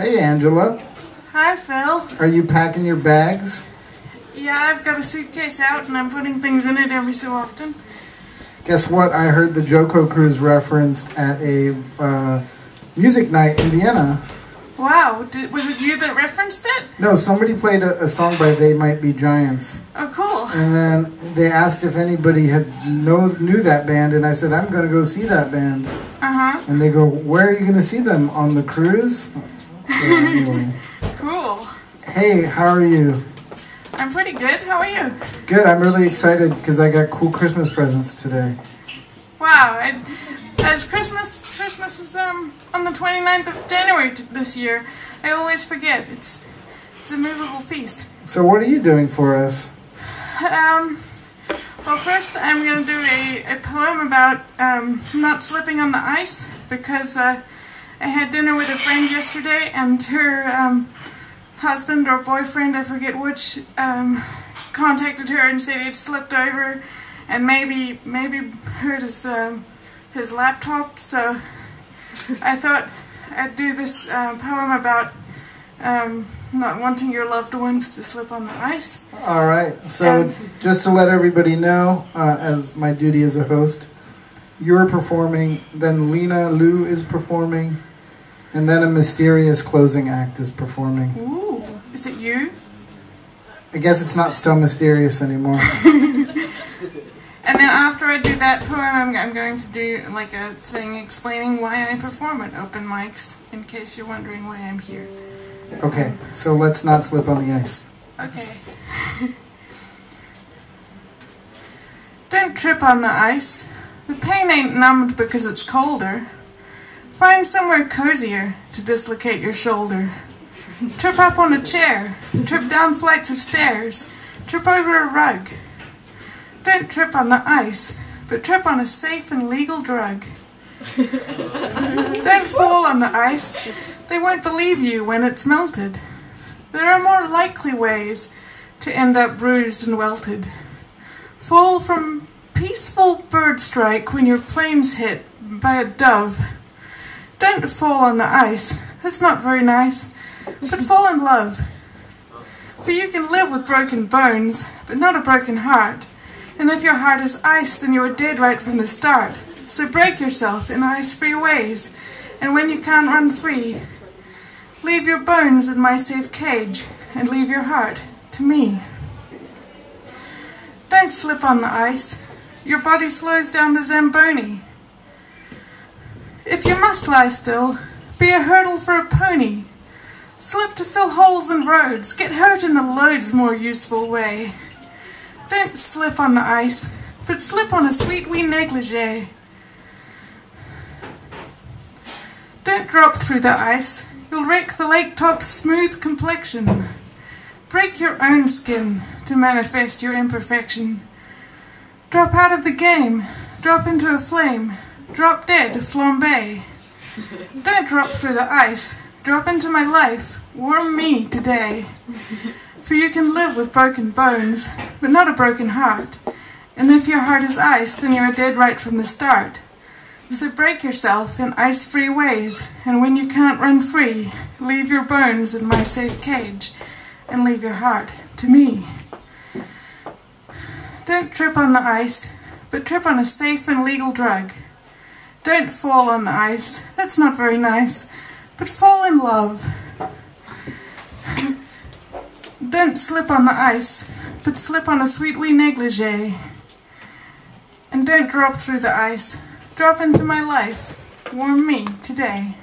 Hey, Angela. Hi, Phil. Are you packing your bags? Yeah, I've got a suitcase out, and I'm putting things in it every so often. Guess what? I heard the JoCo Cruise referenced at a music night in Vienna. Wow. Was it you that referenced it? No, somebody played a song by They Might Be Giants. Oh, cool. And then they asked if anybody had knew that band, and I said, I'm going to go see that band. Uh-huh. And they go, where are you going to see them? On the cruise? Anyway. Cool. Hey, how are you? I'm pretty good. How are you? Good. I'm really excited because I got cool Christmas presents today. Wow. As Christmas is on the 29th of January this year. I always forget. It's a movable feast. So what are you doing for us? Well, first I'm going to do a poem about not slipping on the ice, because I had dinner with a friend yesterday, and her husband or boyfriend, I forget which, contacted her and said he'd slipped over, and maybe hurt his laptop, so I thought I'd do this poem about not wanting your loved ones to slip on the ice. All right, so just to let everybody know, as my duty as a host, you're performing, then Lena Liu is performing, and then a mysterious closing act is performing. Ooh, is it you? I guess it's not so mysterious anymore. And then after I do that poem, I'm going to do like a thing explaining why I perform at open mics, in case you're wondering why I'm here. Okay, so let's not slip on the ice. Okay. Don't trip on the ice. The pain ain't numbed because it's colder. Find somewhere cozier to dislocate your shoulder. Trip up on a chair. Trip down flights of stairs. Trip over a rug. Don't trip on the ice, but trip on a safe and legal drug. Don't fall on the ice. They won't believe you when it's melted. There are more likely ways to end up bruised and welted. Fall from peaceful bird strike when your plane's hit by a dove. Don't fall on the ice. That's not very nice. But fall in love. For you can live with broken bones, but not a broken heart. And if your heart is ice, then you are dead right from the start. So break yourself in ice-free ways, and when you can't run free, leave your bones in my safe cage, and leave your heart to me. Don't slip on the ice. Your body slows down the Zamboni. If you must lie still, be a hurdle for a pony. Slip to fill holes in roads. Get hurt in a loads more useful way. Don't slip on the ice, but slip on a sweet wee negligee. Don't drop through the ice. You'll wreck the lake top's smooth complexion. Break your own skin to manifest your imperfection. Drop out of the game. Drop into a flame. Drop dead, flambe. Don't drop through the ice. Drop into my life. Warm me today. For you can live with broken bones, but not a broken heart. And if your heart is ice, then you are dead right from the start. So break yourself in ice-free ways, and when you can't run free, leave your bones in my safe cage, and leave your heart to me. Don't trip on the ice, but trip on a safe and legal drug. Don't fall on the ice, that's not very nice, but fall in love. Don't slip on the ice, but slip on a sweet wee negligee. And don't drop through the ice. Drop into my life. Warm me today.